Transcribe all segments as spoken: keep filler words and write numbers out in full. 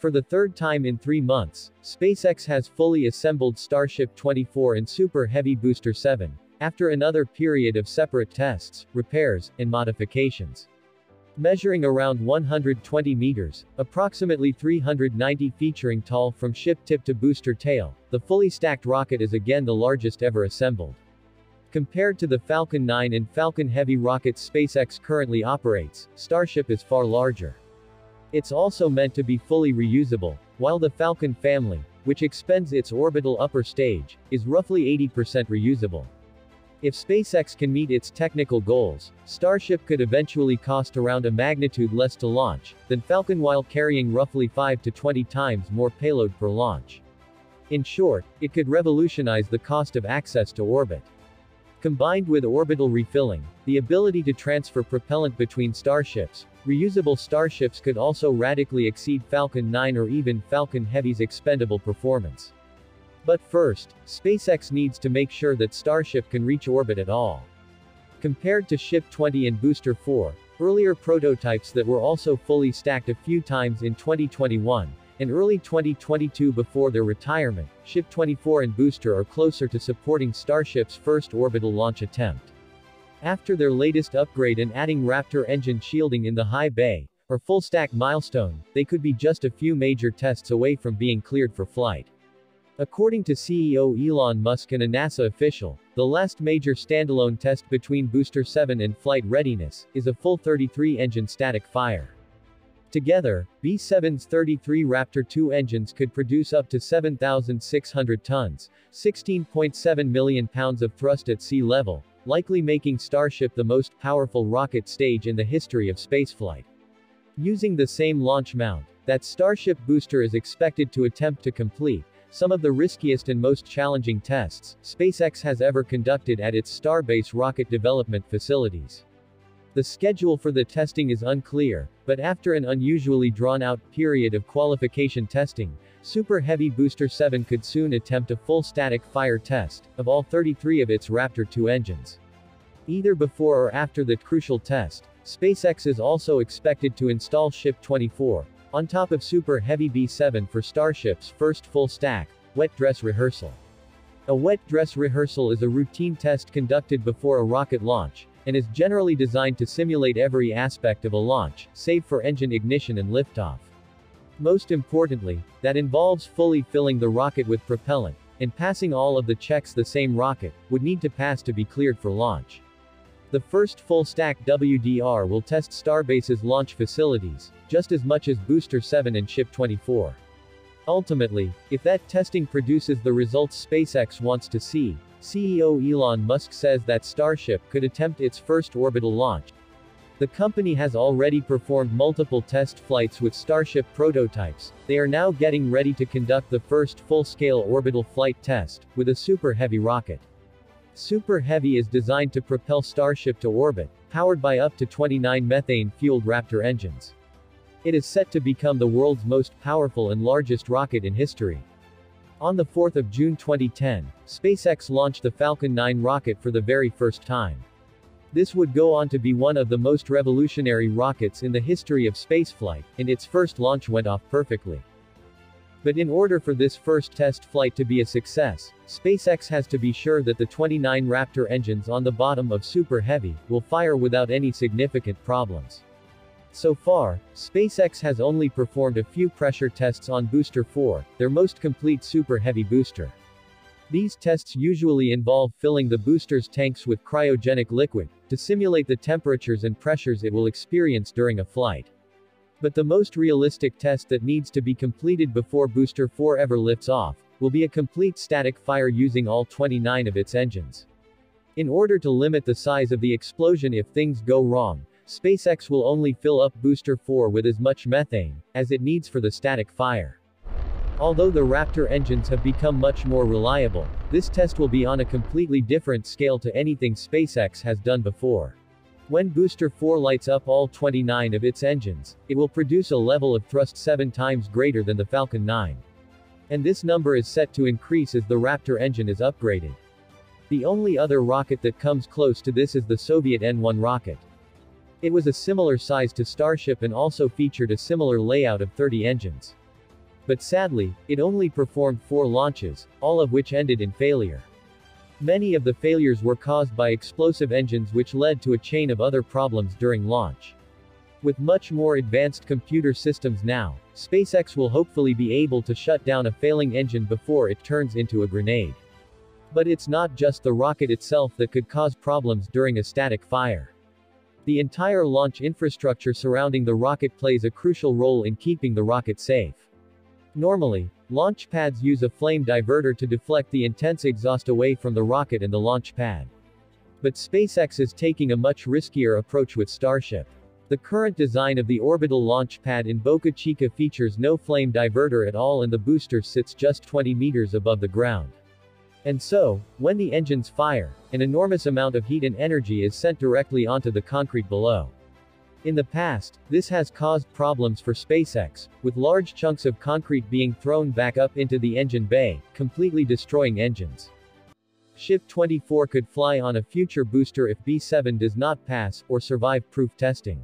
For the third time in three months, SpaceX has fully assembled Starship twenty-four and Super Heavy Booster seven, after another period of separate tests, repairs, and modifications. Measuring around one hundred twenty meters, approximately three hundred ninety feet tall from ship tip to booster tail, the fully stacked rocket is again the largest ever assembled. Compared to the Falcon nine and Falcon Heavy rockets SpaceX currently operates, Starship is far larger. It's also meant to be fully reusable, while the Falcon family, which expends its orbital upper stage, is roughly eighty percent reusable. If SpaceX can meet its technical goals, Starship could eventually cost around a magnitude less to launch than Falcon while carrying roughly five to twenty times more payload per launch. In short, it could revolutionize the cost of access to orbit. Combined with orbital refilling, the ability to transfer propellant between starships, reusable starships could also radically exceed Falcon nine or even Falcon Heavy's expendable performance. But first, SpaceX needs to make sure that Starship can reach orbit at all. Compared to Ship twenty and Booster four, earlier prototypes that were also fully stacked a few times in twenty twenty-one and early twenty twenty-two before their retirement, Ship twenty-four and Booster are closer to supporting Starship's first orbital launch attempt. After their latest upgrade and adding Raptor engine shielding in the high bay, or full stack milestone, they could be just a few major tests away from being cleared for flight. According to C E O Elon Musk and a NASA official, the last major standalone test between Booster seven and flight readiness is a full thirty-three engine static fire. Together, B seven's thirty-three Raptor two engines could produce up to seven thousand six hundred tons, sixteen point seven million pounds of thrust at sea level, likely making Starship the most powerful rocket stage in the history of spaceflight. Using the same launch mount that Starship Booster is expected to attempt to complete some of the riskiest and most challenging tests SpaceX has ever conducted at its Starbase rocket development facilities. The schedule for the testing is unclear, but after an unusually drawn-out period of qualification testing, Super Heavy Booster seven could soon attempt a full static fire test of all thirty-three of its Raptor two engines. Either before or after the crucial test, SpaceX is also expected to install Ship twenty-four on top of Super Heavy B seven for Starship's first full-stack wet dress rehearsal. A wet dress rehearsal is a routine test conducted before a rocket launch, and is generally designed to simulate every aspect of a launch, save for engine ignition and liftoff. Most importantly, that involves fully filling the rocket with propellant, and passing all of the checks the same rocket would need to pass to be cleared for launch. The first full-stack W D R will test Starbase's launch facilities, just as much as Booster seven and Ship twenty-four. Ultimately, if that testing produces the results SpaceX wants to see, C E O Elon Musk says that Starship could attempt its first orbital launch. The company has already performed multiple test flights with Starship prototypes. They are now getting ready to conduct the first full-scale orbital flight test with a Super Heavy rocket. Super Heavy is designed to propel Starship to orbit, powered by up to twenty-nine methane-fueled Raptor engines. It is set to become the world's most powerful and largest rocket in history. On the fourth of June twenty ten, SpaceX launched the Falcon nine rocket for the very first time. This would go on to be one of the most revolutionary rockets in the history of spaceflight, and its first launch went off perfectly. But in order for this first test flight to be a success, SpaceX has to be sure that the twenty-nine Raptor engines on the bottom of Super Heavy will fire without any significant problems. So far, SpaceX has only performed a few pressure tests on Booster four, their most complete Super Heavy booster. These tests usually involve filling the booster's tanks with cryogenic liquid, to simulate the temperatures and pressures it will experience during a flight. But the most realistic test that needs to be completed before Booster four ever lifts off, will be a complete static fire using all twenty-nine of its engines. In order to limit the size of the explosion if things go wrong, SpaceX will only fill up Booster four with as much methane as it needs for the static fire. Although the Raptor engines have become much more reliable, this test will be on a completely different scale to anything SpaceX has done before. When Booster four lights up all twenty-nine of its engines, it will produce a level of thrust seven times greater than the Falcon nine. And this number is set to increase as the Raptor engine is upgraded. The only other rocket that comes close to this is the Soviet N one rocket. It was a similar size to Starship and also featured a similar layout of thirty engines. But sadly, it only performed four launches, all of which ended in failure. Many of the failures were caused by explosive engines, which led to a chain of other problems during launch. With much more advanced computer systems now, SpaceX will hopefully be able to shut down a failing engine before it turns into a grenade. But it's not just the rocket itself that could cause problems during a static fire. The entire launch infrastructure surrounding the rocket plays a crucial role in keeping the rocket safe. Normally, launch pads use a flame diverter to deflect the intense exhaust away from the rocket and the launch pad. But SpaceX is taking a much riskier approach with Starship. The current design of the orbital launch pad in Boca Chica features no flame diverter at all, and the booster sits just twenty meters above the ground. And so, when the engines fire, an enormous amount of heat and energy is sent directly onto the concrete below. In the past, this has caused problems for SpaceX, with large chunks of concrete being thrown back up into the engine bay, completely destroying engines. Ship twenty-four could fly on a future booster if B seven does not pass, or survive proof testing.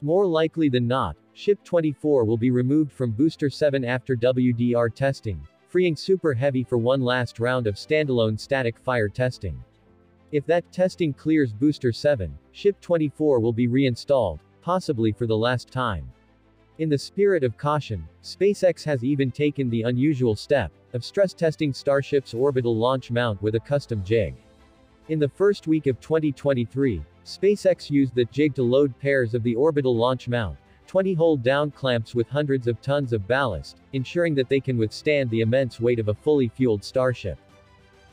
More likely than not, Ship twenty-four will be removed from Booster seven after W D R testing, freeing Super Heavy for one last round of standalone static fire testing. If that testing clears Booster seven, Ship twenty-four will be reinstalled, possibly for the last time. In the spirit of caution, SpaceX has even taken the unusual step of stress testing Starship's orbital launch mount with a custom jig. In the first week of twenty twenty-three, SpaceX used that jig to load pairs of the orbital launch mount, twenty hold-down clamps with hundreds of tons of ballast, ensuring that they can withstand the immense weight of a fully fueled Starship.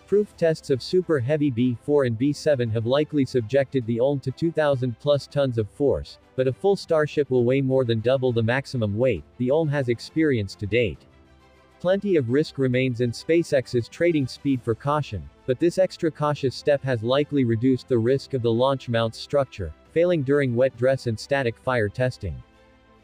Proof tests of Super Heavy B four and B seven have likely subjected the O L M to two thousand plus tons of force, but a full Starship will weigh more than double the maximum weight the O L M has experienced to date. Plenty of risk remains, and SpaceX is trading speed for caution, but this extra cautious step has likely reduced the risk of the launch mount's structure failing during wet dress and static fire testing.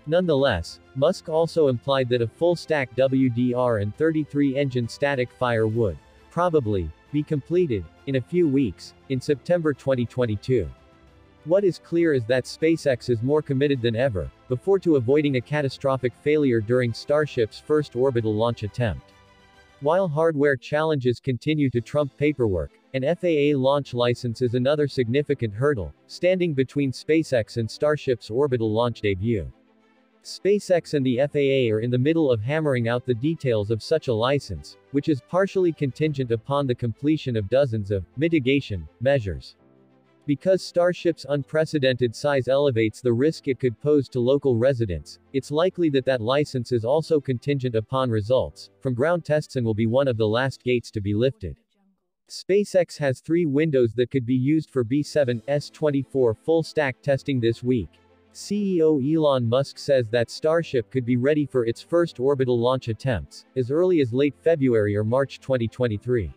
Nonetheless, Musk also implied that a full-stack W D R and thirty-three engine static fire would probably be completed in a few weeks, in September twenty twenty-two. What is clear is that SpaceX is more committed than ever before to avoiding a catastrophic failure during Starship's first orbital launch attempt. While hardware challenges continue to trump paperwork, an F A A launch license is another significant hurdle standing between SpaceX and Starship's orbital launch debut. SpaceX and the F A A are in the middle of hammering out the details of such a license, which is partially contingent upon the completion of dozens of mitigation measures. Because Starship's unprecedented size elevates the risk it could pose to local residents, it's likely that that license is also contingent upon results from ground tests and will be one of the last gates to be lifted. SpaceX has three windows that could be used for B seven's twenty-four full-stack testing this week. C E O Elon Musk says that Starship could be ready for its first orbital launch attempts as early as late February or March twenty twenty-three.